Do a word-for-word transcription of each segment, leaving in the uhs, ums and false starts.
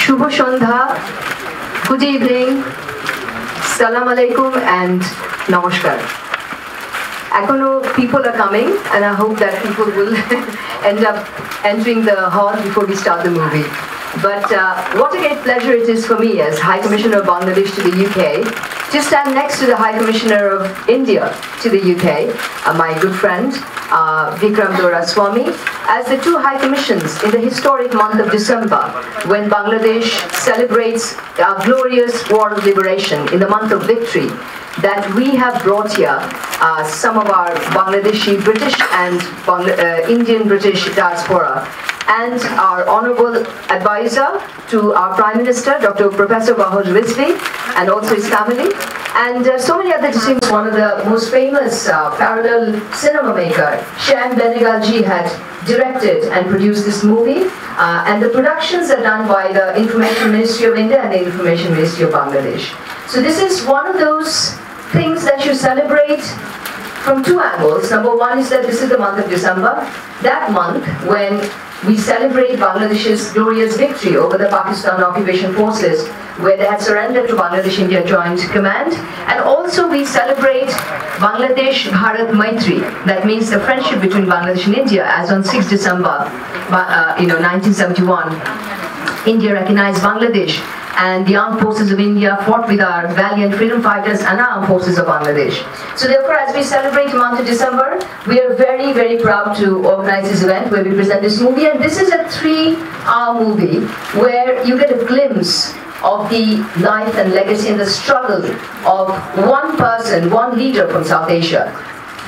Shubha Shandha, good evening, Salam Alaikum and Namaskar. Akono people are coming and I hope that people will end up entering the hall before we start the movie. But uh, what a great pleasure it is for me as High Commissioner of Bangladesh to the U K to stand next to the High Commissioner of India to the U K, uh, my good friend uh, Vikram Doraswamy, as the two High Commissions in the historic month of December when Bangladesh celebrates our glorious war of liberation in the month of victory, that we have brought here uh, some of our Bangladeshi British and Bangla uh, Indian British diaspora and our honorable advisor to our Prime Minister, Doctor Professor Bahauddin Razvi, and also his family, and uh, so many other distinguished. One of the most famous uh, parallel cinema maker, Shyam Benegalji, had directed and produced this movie, uh, and the productions are done by the Information Ministry of India and the Information Ministry of Bangladesh. So this is one of those things that you celebrate from two angles. Number one is that this is the month of December, that month when we celebrate Bangladesh's glorious victory over the Pakistan occupation forces, where they had surrendered to Bangladesh-India Joint Command. And also we celebrate Bangladesh-Bharat Maitri, that means the friendship between Bangladesh and India, as on sixth December uh, you know, nineteen seventy-one, India recognized Bangladesh, and the armed forces of India fought with our valiant freedom fighters and armed forces of Bangladesh. So therefore, as we celebrate the month of December, we are very, very proud to organize this event where we present this movie. And this is a three-hour movie where you get a glimpse of the life and legacy and the struggle of one person, one leader from South Asia,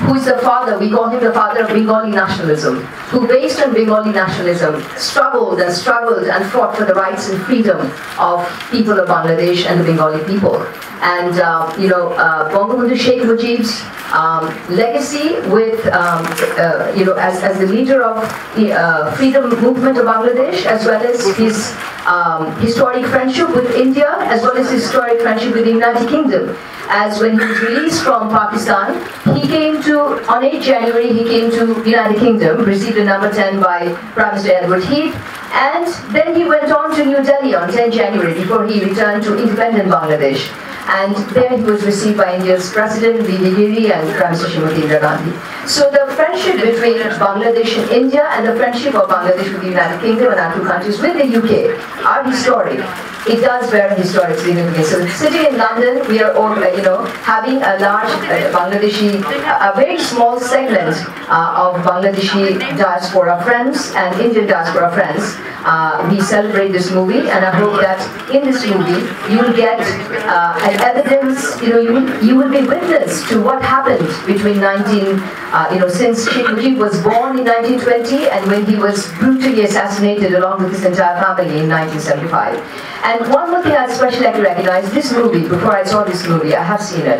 who is the father, we call him the father of Bengali nationalism, who based on Bengali nationalism struggled and struggled and fought for the rights and freedom of people of Bangladesh and the Bengali people. And, uh, you know, uh, Bangabandhu Sheikh Mujib's um, legacy with, um, uh, you know, as, as the leader of the uh, freedom movement of Bangladesh, as well as his um, historic friendship with India, as well as his historic friendship with the United Kingdom. As when he was released from Pakistan, he came to, on eighth January, he came to the United Kingdom, received a number ten by Prime Minister Edward Heath, and then he went on to New Delhi on tenth January before he returned to independent Bangladesh. And there he was received by India's President, Bihari, and Prime Minister Shemoteer Gandhi. So the friendship between Bangladesh and India and the friendship of Bangladesh with the United Kingdom and our two countries with the U K are historic. It does bear historic significance. So sitting in London, we are all, you know, having a large uh, Bangladeshi, a, a very small segment uh, of Bangladeshi diaspora friends and Indian diaspora friends. Uh, we celebrate this movie, and I hope that in this movie you will get uh, an evidence. You know, you will, you will be witness to what happened between nineteen, uh, you know, since Sheikh Mujib was born in nineteen twenty, and when he was brutally assassinated along with his entire family in nineteen seventy-five. And one more thing I especially like to recognize, this movie, before I saw this movie, I have seen it.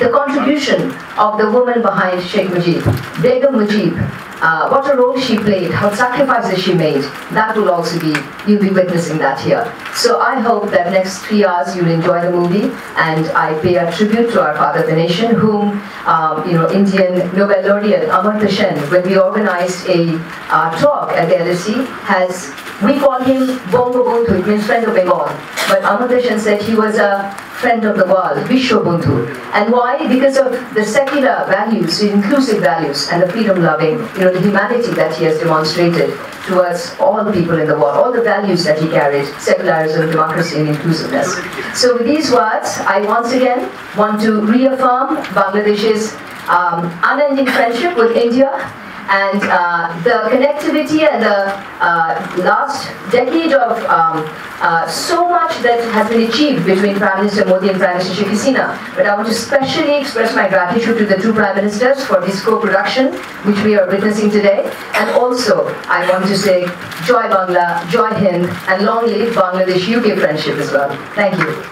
The contribution of the woman behind Sheikh Mujib, Begum Mujib, uh, what a role she played, how sacrifices she made, that will also be, you'll be witnessing that here. So I hope that next three hours you'll enjoy the movie, and I pay a tribute to our father of the nation, whom, um, you know, Indian Nobel laureate Amartya Sen, when we organized a uh, talk at the L S E, has, we call him Bangabandhu, it means friend of Bengal, but Amartya Sen said he was a friend of the world, Vishwabandhu. And why? Because of the secular values, the inclusive values, and the freedom-loving, you know, the humanity that he has demonstrated towards all the people in the world, all the values that he carried, secularism, democracy, and inclusiveness. So with these words, I once again want to reaffirm Bangladesh's um, unending friendship with India, and uh, the connectivity and the uh, last decade of um, uh, so much that has been achieved between Prime Minister Modi and Prime Minister Sheikh Hasina. But I want to specially express my gratitude to the two Prime Ministers for this co-production which we are witnessing today. And also I want to say Joy Bangla, Joy Hind, and long live Bangladesh U K friendship as well. Thank you.